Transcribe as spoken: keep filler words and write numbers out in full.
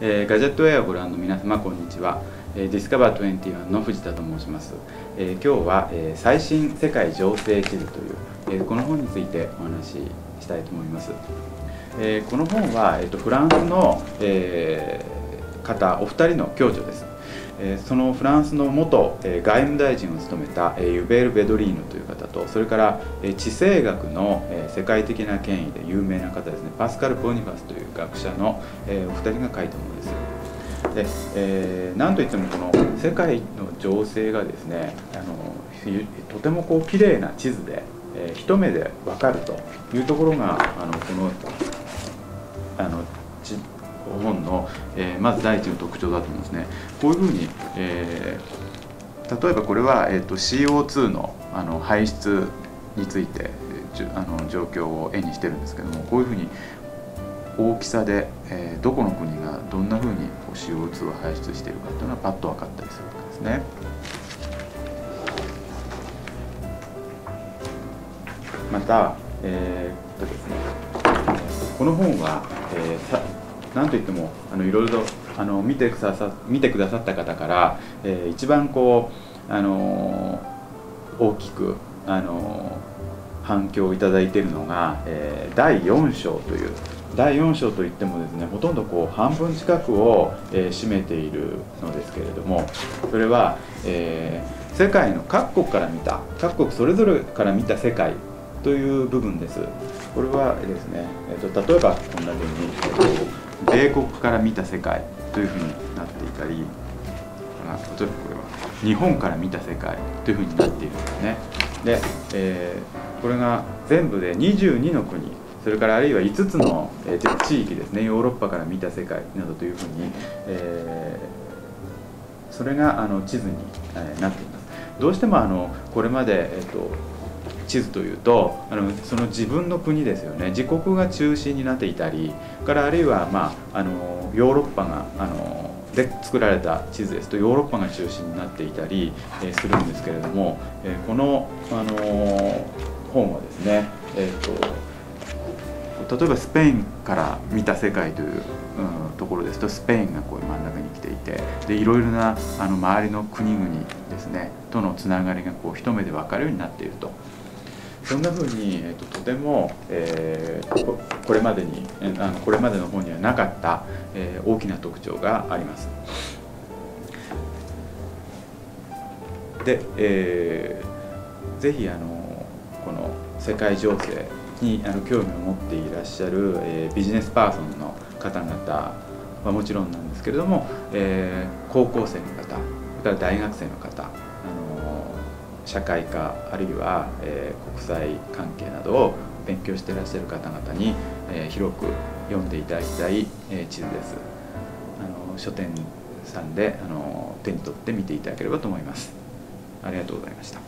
えー、ガジェットウェアをご覧の皆様こんにちは。えー、ディスカバーにじゅういちの藤田と申します。えー、今日は、えー、最新世界情勢地図という、えー、この本についてお話ししたいと思います。えー、この本は、えーと、フランスの、えー、方お二人の共著です。そのフランスの元外務大臣を務めたユベール・ベドリーヌという方と、それから地政学の世界的な権威で有名な方ですね、パスカル・ボニファスという学者のお二人が書いたものです。で、えー、なんといってもこの世界の情勢がですね、あのとてもこう綺麗な地図で一目で分かるというところが、あのこのあの地図本の、えー、まず第一の特徴だと思うんですね。こういうふうに、えー、例えばこれは、えー、と シーオーツー の, あの排出についてじゅあの状況を絵にしてるんですけども、こういうふうに大きさで、えー、どこの国がどんなふうに シーオーツー を排出しているかというのはパッと分かったりするわけですね。また、えーとですね、この本は、えー、さなんといってもあのいろいろとあの見てくださ見てくださった方から、えー、一番こう、あのー、大きく、あのー、反響をいただいているのが、えー、だいよん章というだいよん章といってもですね、ほとんどこう半分近くを、えー、占めているのですけれども、それは、えー、世界の各国から見た各国それぞれから見た世界という部分です。これはですね、えー、と例えばこんなふうに、えーと米国から見た世界というふうになっていたり、あ、例えばこれは日本から見た世界というふうになっているんですね。で、えー、これが全部でにじゅうにの国、それからあるいはいつつの、えー、地域ですね、ヨーロッパから見た世界などというふうに、えー、それがあの地図に、えー、なっています。どうしてもあのこれまで、えーと地図というと、あのその自分の国ですよね、自国が中心になっていたり、からあるいは、まあ、あのヨーロッパがあので作られた地図ですとヨーロッパが中心になっていたり、えー、するんですけれども、えー、この、あのー、本はですね、えーと、例えばスペインから見た世界という、うん、ところですと、スペインがこう真ん中に来ていて、でいろいろなあの周りの国々ですねとのつながりがこう一目で分かるようになっていると。そんなふうに、えー、と, とても、えー、こ, これまでにあのこれまでの本にはなかった、えー、大きな特徴があります。で、えー、ぜひあのこの世界情勢にあの興味を持っていらっしゃる、えー、ビジネスパーソンの方々はもちろんなんですけれども、えー、高校生の方、それから大学生の方、社会科あるいは、えー、国際関係などを勉強していらっしゃる方々に、えー、広く読んでいただきたい、えー、地図です。あの書店さんであの手に取って見ていただければと思います。ありがとうございました。